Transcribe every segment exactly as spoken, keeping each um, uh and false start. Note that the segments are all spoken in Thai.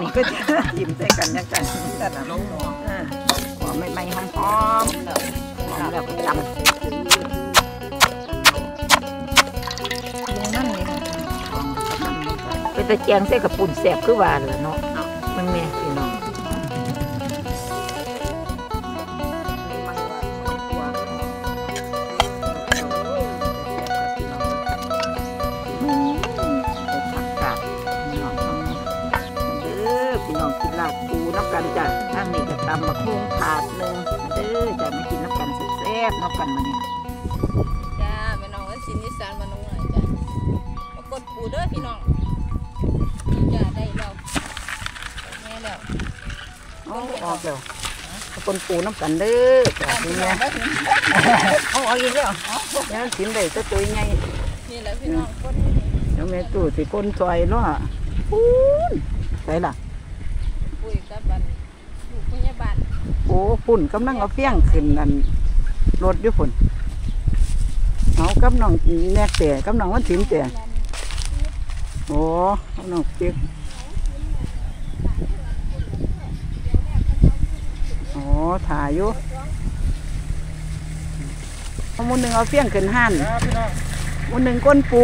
นี่ก็จะจิ้มใส่กันนะกันแต่ละน้องหอมใหม่ๆหอมๆหอมแบบจำตะแจงใส่กระปุ่นแสบคือหวานละเนาะมันแม่พี่น้องผักกาดพี่น้องเด้อพี่น้องกินลาบปูนับกันจ้ะทางนี้ก็ตำมะม่วงถาดหนึ่งเด้อจะไม่กินนับกันแซ่บนับกันมาเนี่ยจ้าพี่น้องว่าสินิสานมาหน่อยจ้ะมากดปูเด้อพี่น้องจะได้เราแม่แล้วออกแล้วคนปูน้ำกันเด้อจ้ะพี่แม่เอาออกอีกแล้วแล้วสินได้จะตัวใหญ่นี่แล้วพี่น้องคนแล้วแม่ตู่สิคนซอยเนาะปูนใส่ล่ะปุ้ยกับบันอยู่ปุ้ยบันโอ้ปุ่นกำลังเอาเฟี้ยงขึ้นนั่นรถด้วยปุ่นเอากับน้องแม่แต่กับน้องวันสินแต่โอ้น้องเจ๊กโอ้ถ่ายอยู่มุนหนึ่งเอาเฟี้ยงขึ้นหั่นมุนหนึ่งก้นปู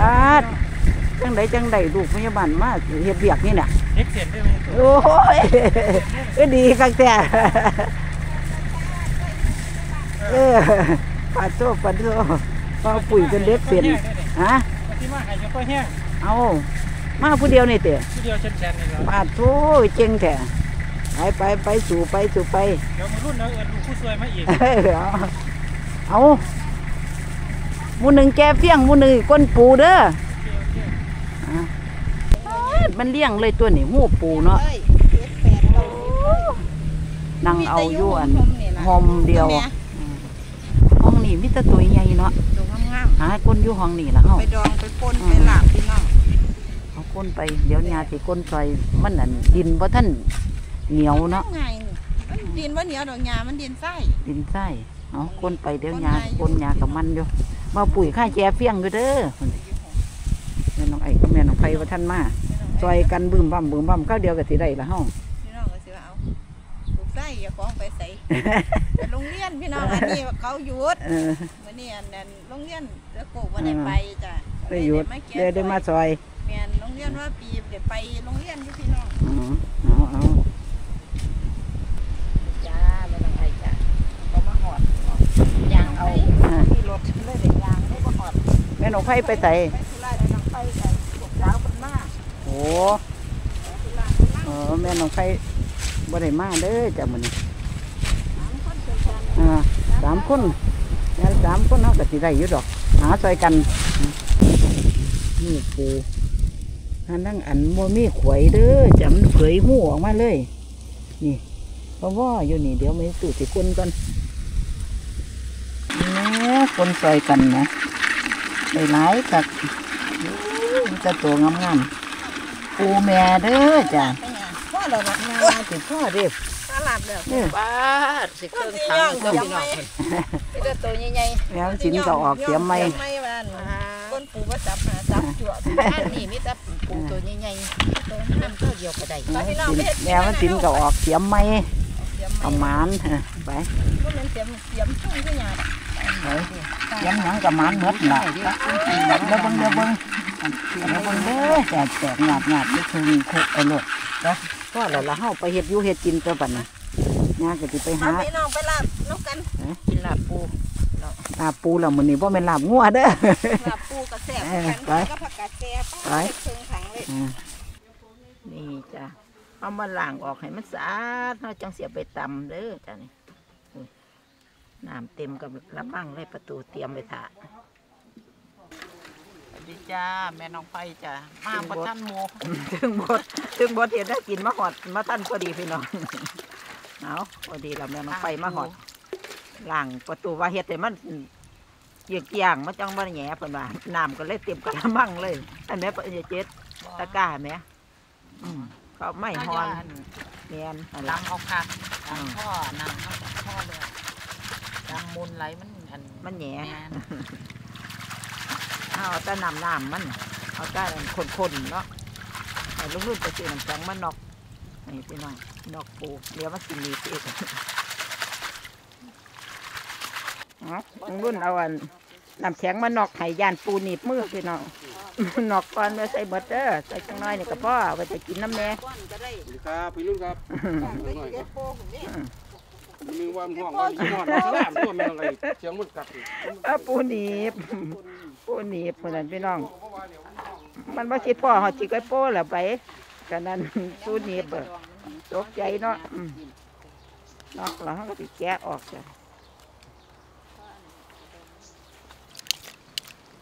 ปาดจังไดจังไดลูกพยาบาลมาเฮ็ดเบียกนี่น่ะโอ้ยก็ดีกังแต่เออปาดโซ่ปาดโซ่ปาปุ๋ยจนเล็บเปลี่ยนฮะที่มาหายยังก็แห้งเอามาผู้เดียวนี่เต๋อผู้เดียวเช่นกันนี่เหรอปาดโอ้ยเจ๋งแท้ไปไปไปสู่ไปสู่ไปเดี๋ยวมารุ่นเราเอิญดูผู้ช่วยมาอีกเอามูหนึ่งแกเฟี้ยงมูหนึ่งก้นปูเด้อมันเลี้ยงเลยตัวนี่หูปูเนาะนั่งเอาอยู่อันหอมเดียวห้องนี่มิตรตัวใหญ่เนาะหาก้นยู่ห้องนี่ละเขาไปดองไปก้นไปหลาบพี่น้องเอาก้นไปเดี๋ยวยาตีก้นไปมันนั่นดินว่าท่านเหนียวเนาะดินว่าเหนียวดอกยามันดินไส้ดินไส้เอาก้นไปเดี๋ยวยาก้นยากับมันอยู่มาปุ๋ยข้าแจเฟี้ยงอยู่เด้อแม่น้องไอ้ก็แม่น้องไผ่ว่าท่านมาซอยกันบึ้มบั่มบึ้มบั่มข้าวเดียวกับสีได้ละเขาพี่น้องก็สีเอาถูกไส้อย่าฟ้องไปใส่โรงเรียนพี่น้องอันนี้เขาหยุดวันนี้อันนั้นโรงเรียนเด็กโกะวันไหนไปจ้ะได้หยุดได้ได้มาซอยเมียนโรงเรียนว่าปีเดี๋ยวไปโรงเรียนพี่น้องอ๋อเอาเอาจ้าไปทางไหนจ้ะก็มาหอดยางเอาที่รถเลยเด็กยางได้มาหอดแม่หนูไผ่ไปใส่ไปสุราษฎร์น้องไผ่ใส่พวกสาวคนมากโอ้โหแม่หนูไผ่วันไหนมาเด้อจ้ะมันสามคนแล้วสามคนเขาก็สิได้อยู่ดอกหาซอยกันนี่ปูท่านนั่งอันโมมี่ขวยเด้อจำเผยหูออกมาเลยนี่เพราะว่าอยู่นี่เดี๋ยวไม่สูดสิคนกันนี่คนซอยกันนะไปหลายกับจะตัวงามๆปูแม่เด้อจ้ะพ่อเราแบบงานติดพ่อเด็กเนี่ยบ้าสิเครื่องทำเครื่องหนอนเป็นตัวใหญ่ๆแล้วชิ้นก็ออกเสียมไม่ก้นปูว่าจับหาจับจั่วอันนี้มิตรปูตัวใหญ่ๆตัวน้ำเท่าเดียวก็ได้แล้วชิ้นก็ออกเสียมไม่ประมาณไปก็เป็นเสียมเสียมช่วงที่หยาบเสียมหนังประมาณเม็ดหนักแล้วบังแล้วบังแล้วบังเด้อแจกแจกหยาบหยาบนี่คือคุกเอาหลดนะก็แล้วเราเข้าไปเห็ดยูเห็ดกินตัวบันนะงานก็จะไปหาไปน้องไปลาบนกกันกินลาบปูลาบปูเราเหมือนนี่ว่าเป็นลาบงัวเด้อลาบปูกระแสบไปก็ผักกาดแซ่บไปเชิงถังเลยนี่จ้ะเอามาล้างออกให้มันสะอาดเราจังเสียไปตำเด้อจ้ะนี่น้ำเต็มกับระบังเลยประตูเตรียมไปถ่าดีจ้าแม่น้องไผ่จ้ามาประทันโมถึงบดถึงบดเห็นได้กินมะหอดมาตั้นพอดีพี่น้องเอาพอดีเราแม่น้องไผ่มะหอดหลังประตูว่าเห็ดแต่มันเกี่ยงมันจังมันแหย่เพิ่นว่าน้ำก็เลยเต็มกระมังเลยอันนี้เป็นเจ็ดตะกร้าไหมเขาไม่หอนเนียนล้ำเอาค่ะล้ำข้อน้ำข้อข้อเลยล้ำมูลไหลมันมันแหย่เอาแต่น้ำน้ำมันเอาแต่คนๆเนาะ ลูกรุ่นไปซื้อน้ำแข็งมานอกนี่พี่น้องนอกปูเดี๋ยวมากินนี่พี่กันอ๋อลูกรุ่นเอาอันน้ำแข็งมานอกไห่ยานปูหนีบมือพี่น้องนอกก่อนเราใส่เบอร์เตอร์ใส่จังน้อยนี่กับพ่อไปจะกินน้ำแม่ครับพี่รุ่นครับมีว่ามันห่องว่ามันห่อนมันแหลมตัวแมวอะไรเชียงมุดกัดอ่ะปูหนีบปูหนีบคนนั้นพี่น้องมันว่าสิพ่อหอดจีก้อยโป้แล้วไปกันนั้นปูหนีบตกใจเนาะนอกแล้วก็ติดแกะออกจ้ะ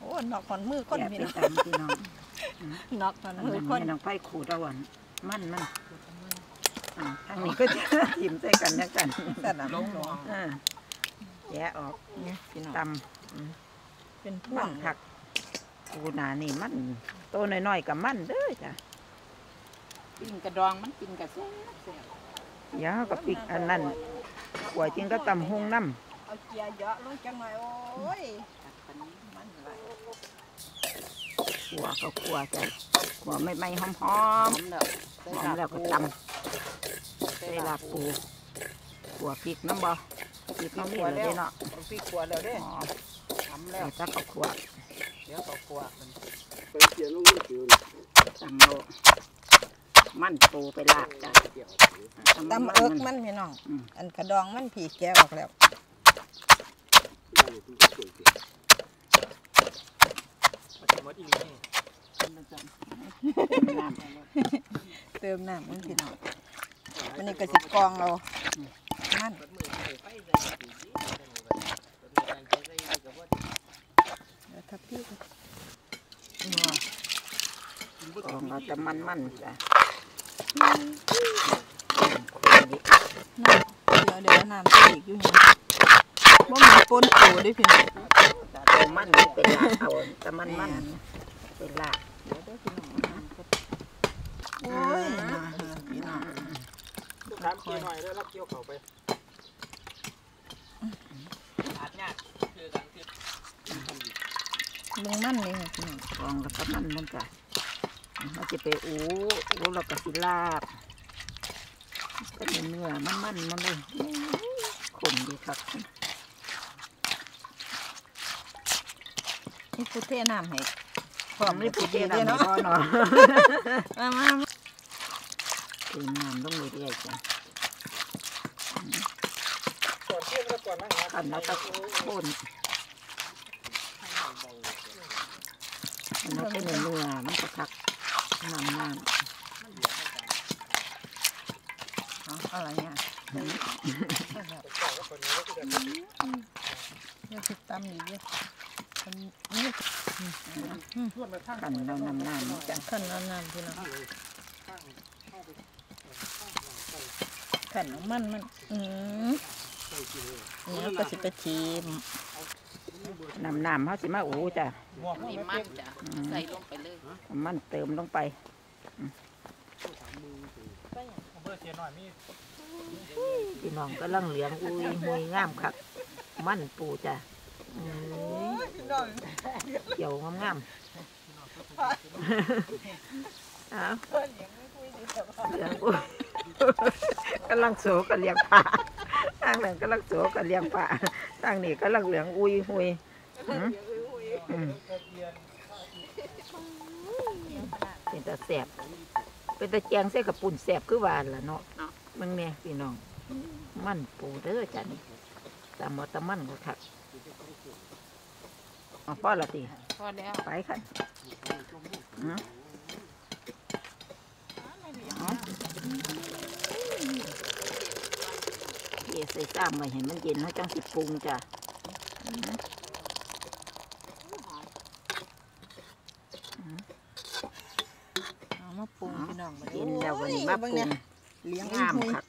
โอ้นอกก่อนมือก้นพี่น้องพี่น้องนอกก่อนมือก้นน้องไปขูดเอาวันมั่นมั่นทางนี้ก็จะยิ้มใส่กันนะกันแต่หนาลงลงแย่ออกตำเป็นพ่วงผักกูนานี่มันโตหน่อยๆกับมันเด้อจ้ะปิ่งกระดองมันปิ่งกระเซ็งยาวกับปิ่งอันนั้นหัวจริงก็ตำหงน้ำเอาเกียร์เยอะลงจังหน่อยโอ้ยขัวก็ขัวจ้ะขัวไม่ไม่หอมหอมหอมแล้วก็ตำได้ลาปูขัวพริกน้ำบ่พริกน้ำนี่เลยเนาะพริกขัวแล้วเด้อทำแล้วจักกับขัวเดี๋ยวกับขัวมันไปเกี่ยวลูกนี่คือตั้งโลมันปูไปลาบจ้ะตั้มเอิกมันพี่น้องอันกระดองมันผีแกะออกแล้วเติมน้ำมันพี่น้องมันนี่กระสิบกองเรานั่นแล้วทับพี่กองเราจะมันมันจ้ะน้ำเดี๋ยวเดี๋ยวน้ำตีอีกอยู่นี่บ่มีปนปูด้วยพี่น้องแต่มันเป็นลาเอาแต่มันมันเป็นลาเดี๋ยวเดี๋ยวพี่น้องโอ้ยพี่น้องน้ำเกี่ยวหน่อยแล้วรับเกี่ยวเขาไปอาบน้ำคือการคือมึงมั่นเลยค่ะพี่น้องกองแล้วก็มั่นมันจ้ะเราจะไปอู้อู้เราก็สิลาบก็เนื้อมันมันมันเลยขมดีครับนี่ปูเทน้ำให้ความนี่ปูเทน้ำเนาะมาน้ำต้องมีเรื่อยจ้ะขันแล้วก็คนมันเป็นเนื้อมันจะทักน้ำน้ำอะไรเนี่ยเนี่ยติดตามนี้เนี่ยขันเราน้ำน้ำจ้ะขันเราน้ำที่เราขันมันมันอืมนี่ก็สิไปทีมน้ำน้ำเขาสิมาโอ้จ้ะมีมันจ้ะใส่ลงไปเลยมันเติมลงไปพี่น้องก็ล่างเหลืองอุ้ยหวยงามคักมันปูจ้ะเกี่ยวงามๆอ้าวกำลังโศกเลี้ยงปลาทางนั้นกำลังโศกเลี้ยงปลาทางนี้กำลังเหลืองอุยหุยเป็นตาแสบเป็นตาแจงเส้นกระปุ่นแสบคือหวานล่ะเนาะมึงแม่พี่น้องมันปูเด้อจ้ะนี่ตามอตะมันก็ทักพ่อละตีพ่อแล้วไปค่ะใส่ซ้ำมาเห็นมันเย็นเขาจังสิปรุงจ้ะเอามาปรุงพี่น้องมาเย็นแล้ววันนี้มาปรุงเลี้ยงงามครับ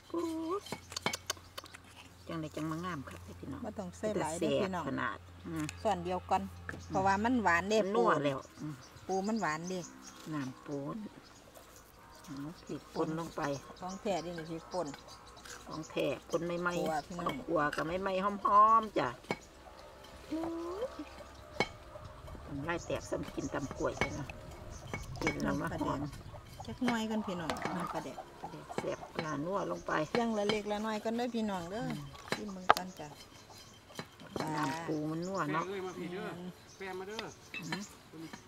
จังเลยจังมางามครับพี่น้องไม่ต้องใส่หลายเด้อพี่น้องขนาดส่วนเดียวกันเพราะว่ามันหวานเด็ดนัวแล้วปูมันหวานเด็ดน้ำปูนสีป่นลงไปท้องแท้ดิหนูสีป่นของแท้คนไม่ไม่ขัวกับไม่ไม่หอมๆจ้ะไล่แตกซ้ำกินตำกล้วยเลยนะกินแล้วมาหอม จักน้อยกันพี่น้องปลาแดกปลาแดกเสียบหนานัวลงไปย่างละเล็กละน้อยกันด้วยพี่น้องเด้อที่มึงกันจ้ะน้ำปูมันนัวเนาะแปมมาเด้อ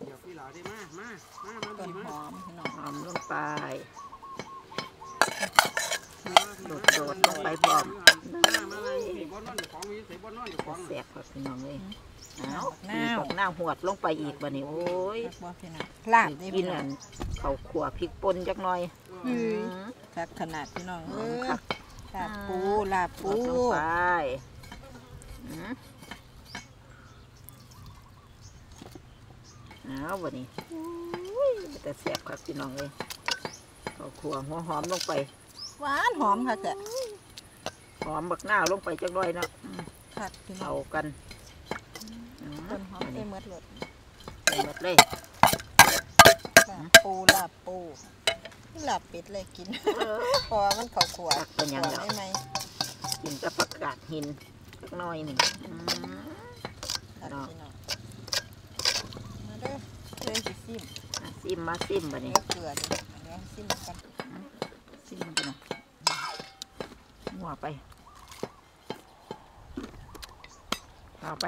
เดี๋ยวพี่หลาได้มามามามาต้นหอมหน่อหอมลงไปโดดโดดลงไปพร้อมเสียบกับพี่น้องเลยหนาวหน้าหวดลงไปอีกบ่เนี่ยโอ้ยลาบกินอันเขาขวบพริกป่นจักหน่อยครับขนาดพี่น้องลาบปูลาบปูลงไปเอาบ่นี่แต่แสบครับพี่น้องเลยเอาขัวหัวหอมลงไปหวานหอมค่ะแกหอมบักหน้าลงไปจักหน่อยนะเอากันต้นหอมได้เม็ดเลยได้เม็ดเลยปูลาบปูลาบเป็ดเลยกินพอมันเขาขัวเป็นยังไงไหมกินจะประกาศหินจักหน่อยหนึ่งซิมซิมมาซิมบ่เนี่ยเกลือเลยแล้วซิมกันซิมมันเป็นหัวไปเอาไป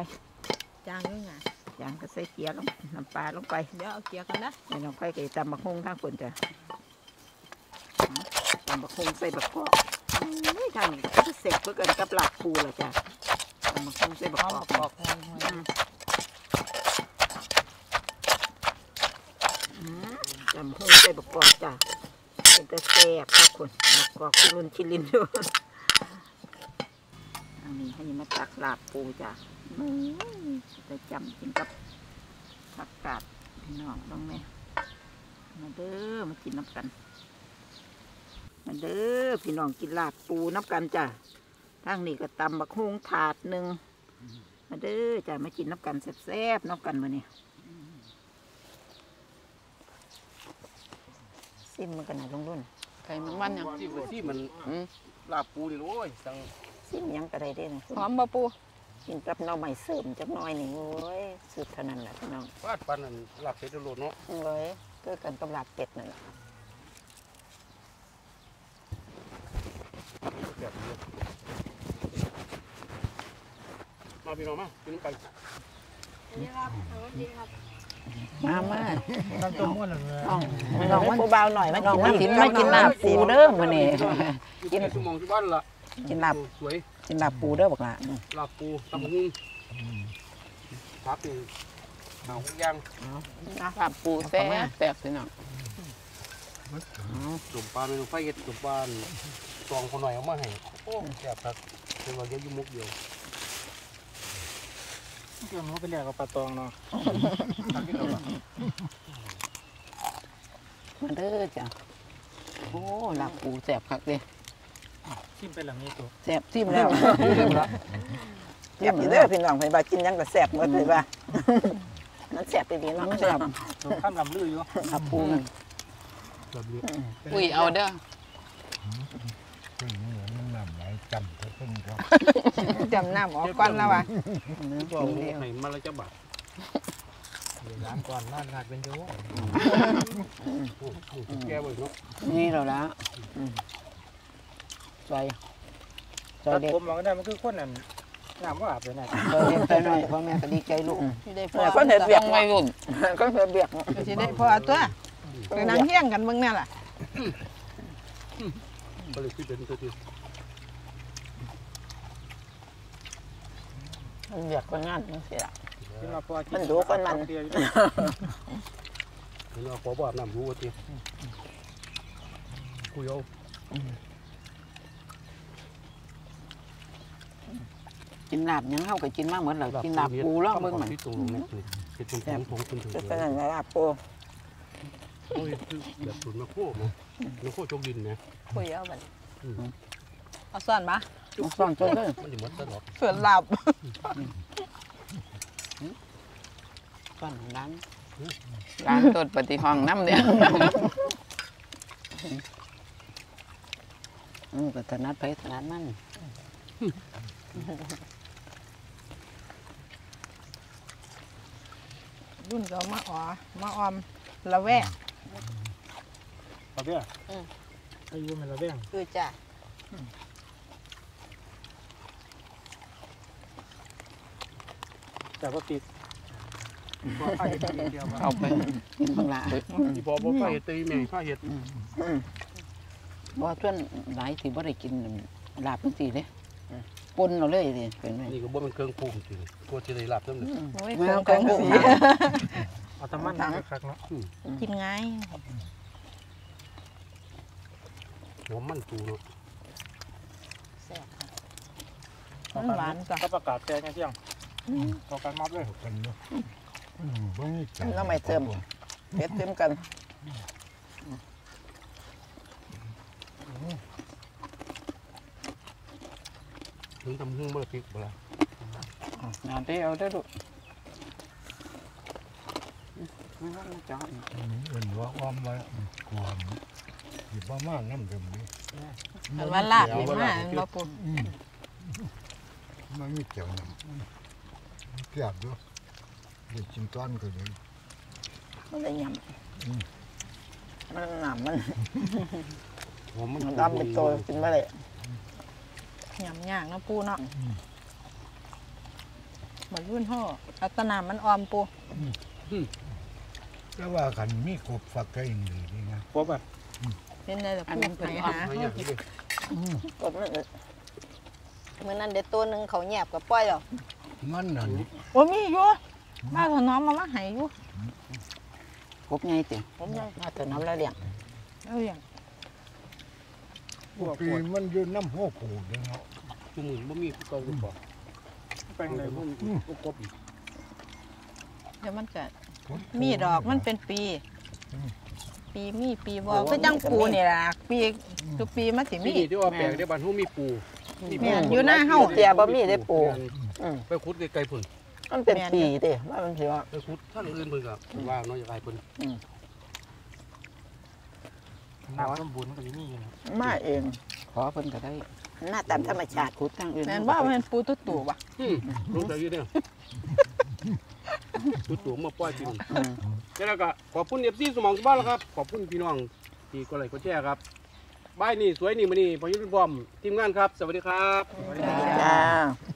จางด้วยไงจางก็ใส่เกี๊ยวลงน้ำปลาลงไปเดี๋ยวเอาเกี๊ยวกันนะเดี๋ยวลงไปกับตำบักฮุ่งทางคนจะตำบักฮุ่งใส่บักกอกนี่ทางนี้ก็เสร็จเพื่อกันกับหลักปูเลยจ้ะตำบักฮุ่งใส่บักกอกจำห้องใส่บักกอกจ้ะเป็นแต่แซ่บค่ะคุณบักกอกชิลินชิลินด้วยอันนี้ให้มาตักลาบปูจ้ะจะจำกินกับผักกาดพี่น้องลองไหมมาเด้อมากินน้ำกันมาเด้อพี่น้องกินลาบปูน้ำกันจ้ะทางนี้ก็ตำบักฮุ่งถาดหนึ่งมาเด้อจ้ะมากินน้ำกันแซ่บๆน้ำกันมาเนี่ยซิมมันกันหนาลงรุ่นไก่มันมันยังซิมเลยซิมมันลาบปูดิโว้ยสั่งซิมยังกระไรเด่นหอมบะปูกินกับน้องใหม่เสริมจับน้อยหนิโว้ยสืบเท่านั้นแหละพี่น้องวาดปานนั้นลาบเป็ดโลดเนาะเลยเกิดกันกับลาบเป็ดนั่นแหละมาพี่น้องมากินกันนี่ครับนี่ครับมามาลองลองว่าเบาหน่อยมาลองว่ากินมากินลาบปูเด้อมื้อนี้กินชั่วโมงที่บ้านละกินลาบสวยกินลาบปูเด้อบักละลาบปูตำหุ้งพับนี่เอาหุ้งย่างลาบปูแซ่บแซ่บสิเนาะจุ่มปลาเมนูไฟเย็ดจุ่มปลาตองคนหน่อยเอามาให้โอ้แซ่บครับเป็นว่าเยอะยุ่งมุกเดียวเกี่ยวนู้นไปเรียกกับปลาตองเนาะมาเด้อจ้ะโอ้ลาบปูแสบคักเลยซิมไปหลังนี้ตัวแสบซิมแล้วแสบอยู่เด้อพี่น้องไปบ้ากินยังก็แสบหมดเลยบ้ามันแสบไปดีเนาะแสบข้ามลำลื้ออยู่ลาบปูอุ้ยเอาเด้อจำก็เพิ่งก็จำหน้าหมอก้อนแล้ววะไหนมาแล้วจะบัดล้างก้อนล้างขาดเป็นโย่แก้บ่อยเนาะนี่เราละใส่ใส่เด็กผมมองได้มันคือคนนั้นน้ำก็อาบเลยนะเด็กใส่หน่อยพ่อแม่ก็ดีใจลูกก็เห็ดเบียกไม่รุ่นก็เห็ดเบียกจะได้พอตัวไปนั่งเฮี้ยงกันเมืองนั่นแหละก็เลยคิดเป็นตัวที่มันเบียดคนงานนี่สิล่ะมันดูคนมันเราขอบอกน้ำรู้ว่าทีคุยเอากินลาบยังเข้ากับกินมากเหมือนเรากินลาบปูล่องเบื้องมันแต่ผมคุณถือเป็นลาบปูแบบตุ๋นมาโค้งนะมาโค้งจกดินนะคุยเอาแบบเอาส่วนปะส่วนจนเลยส่วนหลับส่วนร้านร้านตดปฏิห้องน้ำเนี่ยอู้กระถนัดไปถนัดมันรุ่นเรามาอ๋อมาออมละแวะ ระเบี้ยอืออายุมันระเบี้ยคือจ้ะแต่ว่าติดเอาไปข้างหลังที่พอบอกข้าเห็ดตีแม่ข้าเห็ดว่าส่วนหลายที่บ่ได้กินลาบเป็นสีเลยปนเราเลยสิเป็นไหมนี่ก็บ่เป็นเครื่องปรุงจริงกลัวจะได้ลาบน้ำหนึ่งไม่เอาเครื่องปรุงเอาตะมันคักเนาะกินง่ายหัวมันปูเนาะหวานจ้ะก็ประกาศแจ้งไงเที่ยงต่อการมัดเลยกันเนาะแล้วไม่เติมเด็ดเติมกันถึงทำหุ้งเบอร์พิกเปล่าน้ำเตี้ยเอาได้ดุไม่ว่าไม่จ่ายเห็นว่าอ้อมไว้กลัวหยิบบ้ามากน้ำเดิมนี่แต่ว่าลาบไม่มากเราปุ่นมันไม่เกี่ยวน้ำเกี่ยวด้วยเด็กชิมต้อนก็เลยมันได้ยำมันหนามมันมันดำเป็นตัวกินไม่ได้ยำย่างนะปูเนาะเหมือนรุ่นห่ออัตนามันออมปูแล้วว่ากันมีกบฝักไก่ดีนี่นะกบอ่ะเป็นอะไรแบบนี้ไปหากบนั่นเลยเมื่อนั้นเด็ดตัวหนึ่งเขาแยบกับป้อยหรอมันนั่นโอ้มีอยู่บ้าถนอมมามาหายอยู่กบไงติกบไงมาถนอมแล้วเลี้ยงแล้วเลี้ยงปีมันยืนน้ำหัวปูเด้งเนาะคือเหมือนบ่มีเกาหรือเปล่าแปลงอะไรบ่มีกบเดี๋ยวมันเกิดมีดอกมันเป็นปีปีมีปีบ่ก็จังปูนี่ล่ะปีทุกปีมันสิมีปีที่ว่าแปลงได้บ้านฮู้มีปูแม่นอยู่หน้าเฮาแต่บ่มีได้ปูไปขุดไกลๆพุ่นมันเป็นปีเด้ว่ามันสิว่าไปขุดท่านอื่นเพิ่นก็ว่าเนาะอย่าไกลเพิ่นน้ำต้มบุญมันก็อยู่นี่อยู่นะมาเองขอเพิ่นก็ได้หน้าตามธรรมชาติขุดตั้งเองแม่นบ่แม่นปูตุ๊ดตู่บ่ลูกเดียวอยู่เด้อตุ๊ดตู่มาป้อยกินแล้วก็ขอบคุณเอฟซีสมองบ้านแล้วครับขอบคุณพี่น้องที่กดไลค์กดแชร์ครับบ้านนี่สวยนี่มันนี่พอยุทธพรหมทีมงานครับสวัสดีครับสวัสดีครับ